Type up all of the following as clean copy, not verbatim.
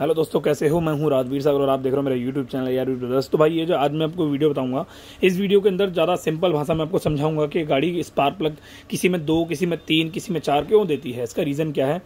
Hello दोस्तों, कैसे हो? मैं हूं राजवीर सागर और आप देख रहे हो मेरा यूट्यूब चैनल यार यूट्यूब दोस्त। तो भाई ये जो आज मैं आपको वीडियो बताऊंगा, इस वीडियो के अंदर ज़्यादा सिंपल भाषा में आपको समझाऊंगा कि गाड़ी स्पार्क प्लग किसी में 2, किसी में 3, किसी में 4 क्यों देती है, इसका रीज़न क्या है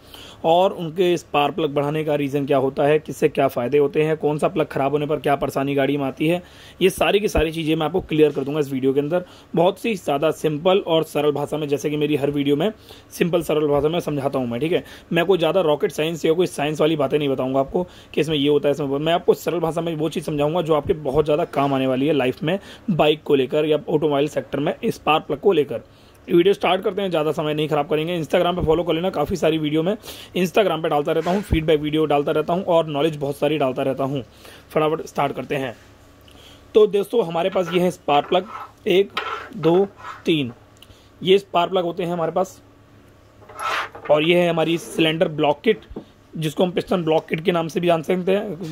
और उनके स्पार्क प्लग बढ़ाने का रीज़न क्या होता है, किससे क्या फ़ायदे होते हैं, कौन सा प्लग खराब होने पर क्या परेशानी गाड़ी में आती है। ये सारी की सारी चीज़ें मैं आपको क्लियर कर दूँगा इस वीडियो के अंदर, बहुत सी ज़्यादा सिंपल और सरल भाषा में, जैसे कि मेरी हर वीडियो में सिंपल सरल भाषा में समझाता हूँ मैं। ठीक है, मैं कोई ज़्यादा रॉकेट साइंस या कोई साइंस वाली बातें नहीं बताऊँगा आपको कि इसमें ये होता है, इसमें मैं आपको सरल भाषा में वो चीज़ समझाऊंगा जो आपके बहुत ज़्यादा काम आने वाली है लाइफ में, बाइक को लेकर या ऑटोमोबाइल सेक्टर में स्पार्क प्लग को लेकर। वीडियो स्टार्ट करते हैं, ज़्यादा समय नहीं खराब करेंगे। इंस्टाग्राम पे फॉलो कर लेना, काफ़ी सारी वीडियो मैं इंस्टाग्राम पे डालता रहता हूँ, फीडबैक वीडियो डालता रहता हूँ और नॉलेज बहुत सारी डालता रहता हूँ। फटाफट स्टार्ट करते हैं। तो दोस्तों हमारे पास ये है स्पार्क प्लग 1, 2, 3, ये स्पार्क प्लग होते हैं हमारे पास। और ये है हमारी सिलेंडर ब्लॉक किट, जिसको हम पिस्टन ब्लॉक किट के नाम से भी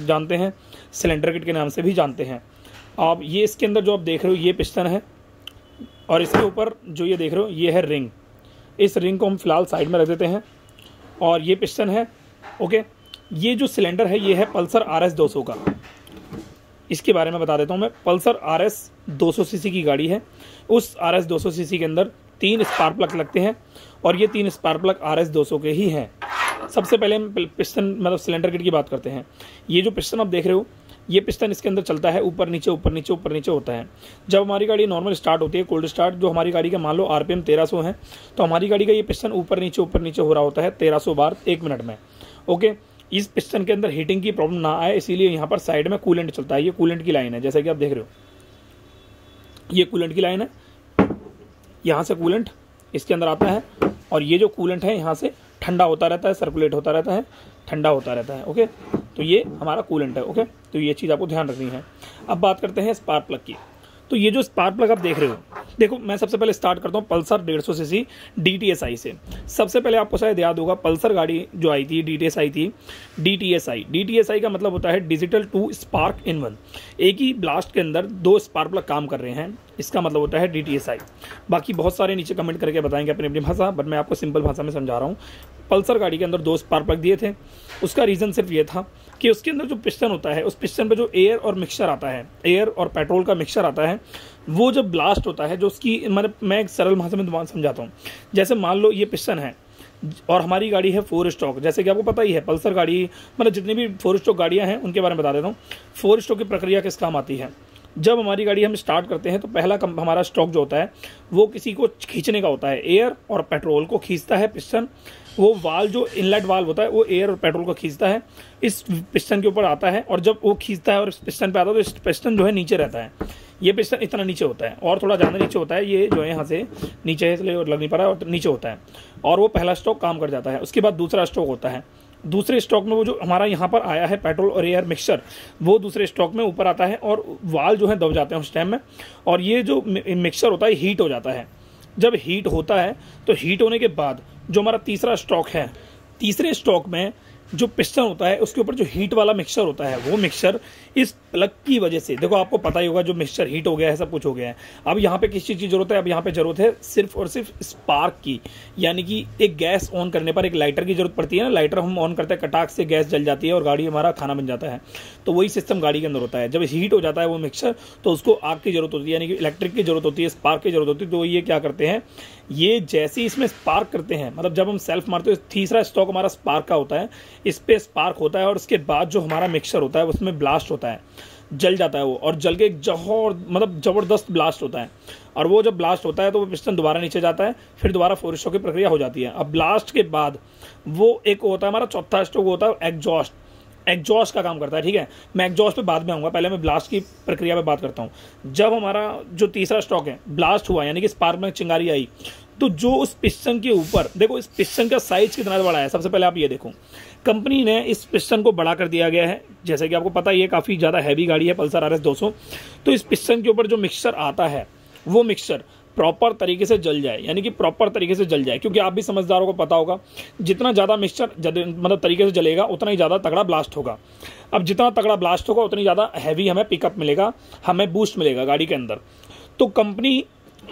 जानते हैं, सिलेंडर किट के नाम से भी जानते हैं। अब ये इसके अंदर जो आप देख रहे हो ये पिस्टन है और इसके ऊपर जो ये देख रहे हो ये है रिंग। इस रिंग को हम फिलहाल साइड में रख देते हैं और ये पिस्टन है। ओके, ये जो सिलेंडर है ये है पल्सर आर एस 200 का। इसके बारे में बता देता हूँ मैं, पल्सर आर एस 200 सीसी की गाड़ी है। उस आर एस 200 सीसी के अंदर 3 स्पार्क प्लग लगते हैं और ये 3 स्पार्क प्लग आर एस 200 के ही हैं। सबसे पहले हम पिस्टन मतलब सिलेंडर किट की बात करते हैं। ये जो पिस्टन आप देख रहे हो ये पिस्टन इसके अंदर चलता है ऊपर नीचे ऊपर नीचे ऊपर नीचे होता है। जब हमारी गाड़ी नॉर्मल स्टार्ट होती है, कोल्ड स्टार्ट, जो हमारी गाड़ी का मान लो आरपीएम 1300 है, तो हमारी गाड़ी का ये पिस्टन ऊपर नीचे हो रहा होता है 1300 बार 1 मिनट में। ओके, इस पिस्टन के अंदर हीटिंग की प्रॉब्लम ना आए इसीलिए यहाँ पर साइड में कूलेंट चलता है। ये कूलेंट की लाइन है, जैसा कि आप देख रहे हो ये कूलेंट की लाइन है। यहाँ से कूलेंट इसके अंदर आता है और ये जो कूलेंट है यहाँ से ठंडा होता रहता है, सर्कुलेट होता रहता है, ठंडा होता रहता है। ओके, तो ये हमारा कूलेंट है। ओके, तो ये चीज़ आपको ध्यान रखनी है। अब बात करते हैं स्पार्क प्लग की। तो ये जो स्पार्क प्लग आप देख रहे हो, देखो मैं सबसे पहले स्टार्ट करता हूँ पल्सर 150 सीसी डीटीएसआई से। सबसे पहले आपको शायद याद होगा पल्सर गाड़ी जो आई थी डीटीएसआई थी। डीटीएसआई का मतलब होता है डिजिटल 2 स्पार्क इन 1, एक ही ब्लास्ट के अंदर 2 स्पार्क प्लग काम कर रहे हैं, इसका मतलब होता है डीटीएसआई। बाकी बहुत सारे नीचे कमेंट करके बताएंगे अपनी अपनी भाषा, बट मैं आपको सिंपल भाषा में समझा रहा हूँ। पल्सर गाड़ी के अंदर 2 स्पार्क प्लग दिए थे, उसका रीज़न सिर्फ ये था कि उसके अंदर जो पिस्टन होता है उस पिस्टन पे जो एयर और मिक्सचर आता है, एयर और पेट्रोल का मिक्सचर आता है, वो जब ब्लास्ट होता है जो उसकी मैं एक सरल भाषा में दोबारा समझाता हूँ। जैसे मान लो ये पिस्टन है और हमारी गाड़ी है 4 स्ट्रोक, जैसे कि आपको पता ही है पल्सर गाड़ी मतलब जितनी भी 4 स्ट्रोक गाड़ियाँ हैं उनके बारे में बता देता हूँ। 4 स्ट्रोक की प्रक्रिया किस काम आती है, जब हमारी गाड़ी हम स्टार्ट करते हैं तो पहला हमारा स्ट्रोक जो होता है वो किसी को खींचने का होता है, एयर और पेट्रोल को खींचता है पिस्टन। वो वाल जो इनलेट वाल होता है वो एयर और पेट्रोल को खींचता है, इस पिस्टन के ऊपर आता है और जब वो खींचता है और इस पिस्टन पे आता है तो इस पिस्टन जो है नीचे रहता है। ये पिस्टन इतना नीचे होता है और थोड़ा ज़्यादा नीचे होता है, ये जो है यहाँ से नीचे है इसलिए लग नहीं पा रहा है और नीचे होता है और वो पहला स्ट्रोक काम कर जाता है। उसके बाद दूसरा स्ट्रोक होता है, दूसरे स्ट्रोक में वो जो हमारा यहाँ पर आया है पेट्रोल और एयर मिक्सचर वो दूसरे स्ट्रोक में ऊपर आता है और वाल जो है दब जाते हैं उस टाइम में और ये जो मिक्सचर होता है हीट हो जाता है। जब हीट होता है तो हीट होने के बाद जो हमारा तीसरा स्ट्रोक है, तीसरे स्ट्रोक में जो पिस्टन होता है उसके ऊपर जो हीट वाला मिक्सचर होता है वो मिक्सचर इस प्लग की वजह से, देखो आपको पता ही होगा जो मिक्सचर हीट हो गया है, सब कुछ हो गया है। अब यहाँ पे किस चीज़ की ज़रूरत है, अब यहाँ पे ज़रूरत है सिर्फ और सिर्फ स्पार्क की, यानी कि एक गैस ऑन करने पर एक लाइटर की ज़रूरत पड़ती है ना, लाइटर हम ऑन करते हैं कटाक से गैस जल जाती है और गाड़ी हमारा खाना बन जाता है। तो वही सिस्टम गाड़ी के अंदर होता है, जब हीट हो जाता है वो मिक्सचर तो उसको आग की ज़रूरत होती है, यानी कि इलेक्ट्रिक की ज़रूरत होती है, स्पार्क की ज़रूरत होती है। तो ये क्या करते हैं, ये जैसे ही इसमें स्पार्क करते हैं मतलब जब हम सेल्फ मारते हैं, तीसरा स्ट्रोक हमारा स्पार्क का होता है, इस पे स्पार्क होता है और उसके बाद जो हमारा मिक्सचर होता है उसमें ब्लास्ट होता है, जल जाता है वो और जल के ज़बरदस्त ब्लास्ट होता है और वो जब ब्लास्ट होता है तो वो पिस्टन दोबारा नीचे जाता है, फिर दोबारा 4 स्ट्रोक की प्रक्रिया हो जाती है। अब ब्लास्ट के बाद वो एक होता है हमारा चौथा स्ट्रोक होता है एग्जॉस्ट, एग्जॉस्ट का काम करता है। ठीक है, मैं एग्जॉस्ट पे बाद में आऊँगा, पहले मैं ब्लास्ट की प्रक्रिया पे बात करता हूँ। जब हमारा जो तीसरा स्ट्रोक है ब्लास्ट हुआ यानी कि स्पार्क में चिंगारी आई तो जो उस पिस्टन के ऊपर, देखो इस पिस्टन का साइज कितना बड़ा है, सबसे पहले आप ये देखो कंपनी ने इस पिस्टन को बड़ा कर दिया गया है, जैसे कि आपको पता ही है काफ़ी ज़्यादा हैवी गाड़ी है पल्सर आर एस 200। तो इस पिस्टन के ऊपर जो मिक्सचर आता है वो मिक्सचर प्रॉपर तरीके से जल जाए, यानी कि प्रॉपर तरीके से जल जाए, क्योंकि आप भी समझदारों को पता होगा जितना ज़्यादा मिक्सचर मतलब तरीके से जलेगा उतना ही ज़्यादा तगड़ा ब्लास्ट होगा। अब जितना तगड़ा ब्लास्ट होगा उतनी ज़्यादा हैवी हमें पिकअप मिलेगा, हमें बूस्ट मिलेगा गाड़ी के अंदर। तो कंपनी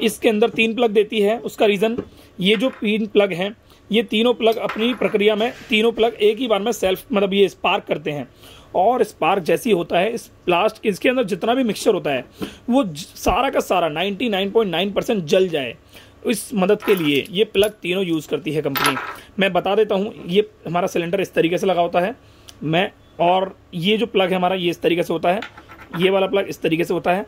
इसके अंदर 3 प्लग देती है, उसका रीज़न ये जो 3 प्लग हैं ये तीनों प्लग अपनी प्रक्रिया में तीनों प्लग एक ही बार में सेल्फ मतलब ये स्पार्क करते हैं। और स्पार्क जैसी होता है इस प्लास्ट इसके अंदर जितना भी मिक्सचर होता है वो सारा का सारा 99.9% जल जाए, इस मदद के लिए ये प्लग तीनों यूज़ करती है कंपनी। मैं बता देता हूँ, ये हमारा सिलेंडर इस तरीके से लगा होता है मैं, और ये जो प्लग है हमारा ये इस तरीके से होता है, ये वाला प्लग इस तरीके से होता है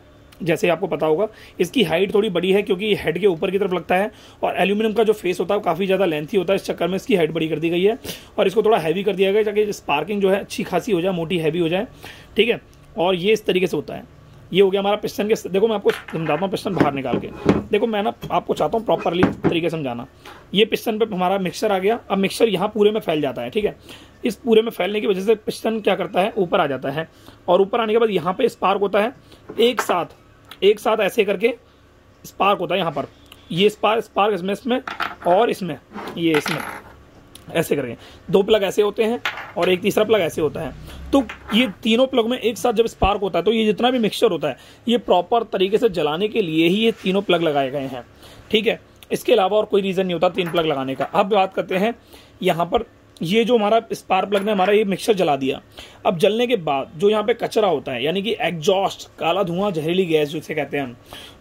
जैसे आपको पता होगा। इसकी हाइट थोड़ी बड़ी है क्योंकि ये हेड के ऊपर की तरफ लगता है और एल्यूमिनियम का जो फेस होता है वो काफ़ी ज़्यादा लेंथी होता है, इस चक्कर में इसकी हाइट बड़ी कर दी गई है और इसको थोड़ा हैवी कर दिया गया ताकि स्पार्किंग जो है अच्छी खासी हो जाए, मोटी हैवी हो जाए, ठीक है। और ये इस तरीके से होता है। ये हो गया हमारा पिस्टन के, देखो मैं आपको समझाता हूँ पिस्टन बाहर निकाल के, देखो मैं ना आपको चाहता हूँ प्रॉपरली तरीके से समझाना। ये पिस्टन पे हमारा मिक्सचर आ गया, अब मिक्सचर यहाँ पूरे में फैल जाता है, ठीक है। इस पूरे में फैलने की वजह से पिस्टन क्या करता है ऊपर आ जाता है और ऊपर आने के बाद यहाँ पर स्पार्क होता है, एक साथ ऐसे करके स्पार्क होता है यहाँ पर, ये स्पार्क इसमें और इसमें ये इसमें ऐसे करके दो प्लग ऐसे होते हैं और एक तीसरा प्लग ऐसे होता है। तो ये तीनों प्लग में एक साथ जब स्पार्क होता है तो ये जितना भी मिक्सचर होता है ये प्रॉपर तरीके से जलाने के लिए ही ये तीनों प्लग लगाए गए हैं, ठीक है। इसके अलावा और कोई रीज़न नहीं होता तीन प्लग लगाने का। अब बात करते हैं यहाँ पर, ये जो हमारा स्पार्क प्लग ने हमारा ये मिक्सचर जला दिया, अब जलने के बाद जो यहाँ पे कचरा होता है यानी कि एग्जॉस्ट, काला धुआं, जहरीली गैस जिसे कहते हैं हम,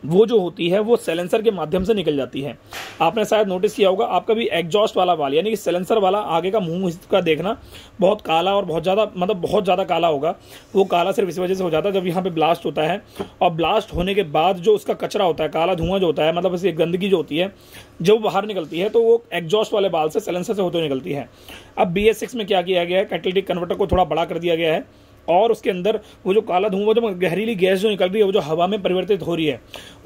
वो जो होती है वो साइलेंसर के माध्यम से निकल जाती है। आपने शायद नोटिस किया होगा, आपका भी एग्जॉस्ट वाला बाल यानी कि साइलेंसर वाला आगे का मुंह इसका देखना बहुत काला और बहुत ज़्यादा काला होगा। वो काला सिर्फ इस वजह से हो जाता है जब यहाँ पर ब्लास्ट होता है, और ब्लास्ट होने के बाद जो उसका कचरा होता है, काला धुआं जो होता है, मतलब इसकी गंदगी जो होती है जब बाहर निकलती है तो वो एग्जॉस्ट वाले बाल से साइलेंसर से होते हुए निकलती है। अब BS6 में क्या किया गया है, कैटालिटिक कन्वर्टर को थोड़ा बड़ा कर दिया गया है और उसके अंदर वो जो काला धुआं, वो जो गहरीली गैस जो निकल रही है, वो जो हवा में परिवर्तित हो रही है,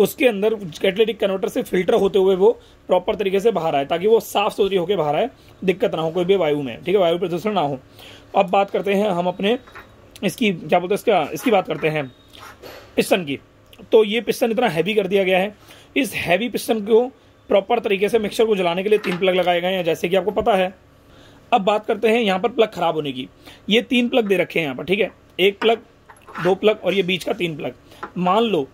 उसके अंदर कैटालिटिक कन्वर्टर से फिल्टर होते हुए वो प्रॉपर तरीके से बाहर आए ताकि वो साफ सुथरी होकर बाहर आए, दिक्कत ना हो कोई भी वायु में, ठीक है, वायु प्रदूषण ना हो। अब बात करते हैं हम अपने इसकी क्या बोलते हैं इसकी बात करते हैं पिस्टन की। तो ये पिस्टन इतना हैवी कर दिया गया है, इस हैवी पिस्टन को प्रॉपर तरीके से मिक्सचर को जलाने के लिए तीन प्लग लगाए गए हैं जैसे कि आपको पता है। अब बात करते हैं यहाँ पर प्लग खराब होने की। ये तीन प्लग दे रखे हैं यहाँ पर, ठीक है, एक प्लग, दो प्लग और ये बीच का तीन प्लग। मान लो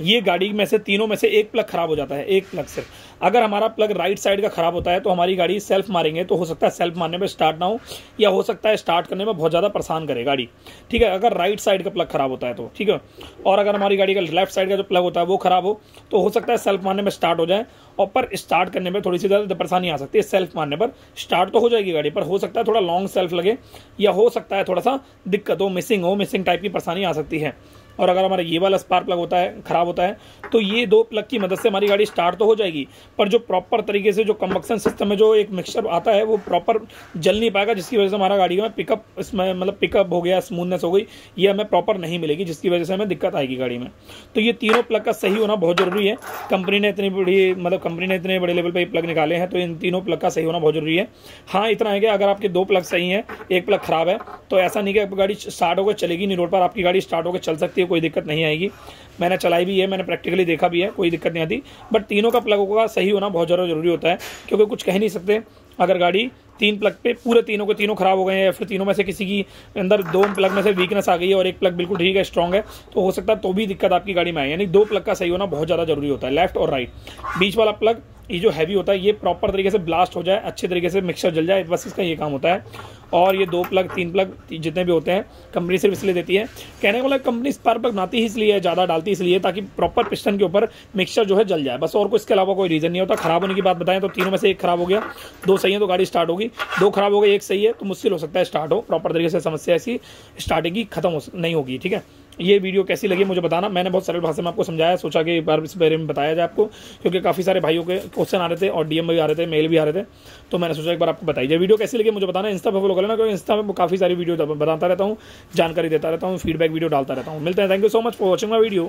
ये गाड़ी में से तीनों में से एक प्लग खराब हो जाता है, एक प्लग सिर्फ। अगर हमारा प्लग राइट साइड का खराब होता है तो हमारी गाड़ी सेल्फ मारेंगे तो हो सकता है सेल्फ मारने में स्टार्ट ना हो, या हो सकता है स्टार्ट करने में बहुत ज़्यादा परेशान करे गाड़ी, ठीक है, अगर राइट साइड का प्लग खराब होता है तो, ठीक है। और अगर हमारी गाड़ी का लेफ्ट साइड का जो प्लग होता है वो खराब हो तो हो सकता है सेल्फ मारने में स्टार्ट हो जाए, और पर स्टार्ट करने में थोड़ी सी ज़्यादा परेशानी आ सकती है। सेल्फ मारने पर स्टार्ट तो हो जाएगी गाड़ी, पर हो सकता है थोड़ा लॉन्ग सेल्फ लगे या हो सकता है थोड़ा सा दिक्कत हो, मिसिंग टाइप की परेशानी आ सकती है। और अगर हमारा ये वाला स्पार्क प्लग होता है खराब होता है तो ये दो प्लग की मदद से हमारी गाड़ी स्टार्ट तो हो जाएगी, पर जो प्रॉपर तरीके से जो कंबक्शन सिस्टम में जो एक मिक्सचर आता है वो प्रॉपर जल नहीं पाएगा, जिसकी वजह से हमारा गाड़ी में पिकअप इसमें मतलब पिकअप हो गया, स्मूथनेस हो गई, ये हमें प्रॉपर नहीं मिलेगी, जिसकी वजह से हमें दिक्कत आएगी गाड़ी में। तो ये तीनों प्लग का सही होना बहुत ज़रूरी है। कंपनी ने इतने बड़े लेवल पर प्लग निकाले हैं तो इन तीनों प्लग का सही होना बहुत ज़रूरी है। हाँ, इतना है कि अगर आपके दो प्लग सही हैं, एक प्लग खराब है, तो ऐसा नहीं कि आपकी गाड़ी स्टार्ट होकर चलेगी नहीं, रोड पर आपकी गाड़ी स्टार्ट होकर चल सकती है, कोई दिक्कत नहीं आएगी। मैंने चलाई भी है, मैंने प्रैक्टिकली देखा भी है, कोई दिक्कत नहीं आती। बट तीनों का प्लगों का सही होना बहुत ज़्यादा ज़रूरी होता है क्योंकि कुछ कह नहीं सकते। अगर गाड़ी तीन प्लग पे पूरे तीनों के तीनों खराब हो गए हैं या फिर तीनों में से किसी की अंदर दो प्लग में से वीकनेस आ गई है और एक प्लग बिल्कुल ठीक है, स्ट्रॉन्ग है, तो हो सकता है तो भी दिक्कत आपकी गाड़ी में आए। यानी दो प्लग का सही होना बहुत ज़्यादा ज़रूरी होता है, लेफ्ट और राइट। बीच वाला प्लग ये जो हैवी होता है ये प्रॉपर तरीके से ब्लास्ट हो जाए, अच्छे तरीके से मिक्सचर जल जाए, बस इसका ये काम होता है। और ये दो प्लग तीन प्लग जितने भी होते हैं कंपनी सिर्फ इसलिए देती है, कहने का मतलब कंपनी स्पार्क प्लग बनाती ही इसलिए, ज़्यादा डालती इसलिए ताकि प्रॉपर पिस्टन के ऊपर मिक्सचर जो है जल जाए, बस। और कुछ इसके अलावा कोई रीज़न नहीं होता। खराब होने की बात बताएं तो तीनों में से एक खराब हो गया, दो सही है तो गाड़ी स्टार्ट होगी, दो खराब हो गए एक सही है तो मुश्किल हो सकता है स्टार्ट हो, प्रॉपर तरीके से समस्या ऐसी स्टार्टिंग की नहीं होगी, ठीक है। ये वीडियो कैसी लगी मुझे बताना। मैंने बहुत सरल भाषा में आपको समझाया, सोचा कि एक बार इस बारे में बताया जाए आपको, क्योंकि काफ़ी सारे भाइयों के क्वेश्चन आ रहे थे और DM भी आ रहे थे, मेल भी आ रहे थे, तो मैंने सोचा एक बार आपको बताई जाए। वीडियो कैसी लगी मुझे बताना, इंस्टा पर फॉलो करना क्योंकि इंस्टा में काफ़ी सारी वीडियो बताता रहता हूँ, जानकारी देता रहता हूँ, फीडबैक वीडियो डालता रहता हूँ। मिलते हैं, thank you so much for watching my video.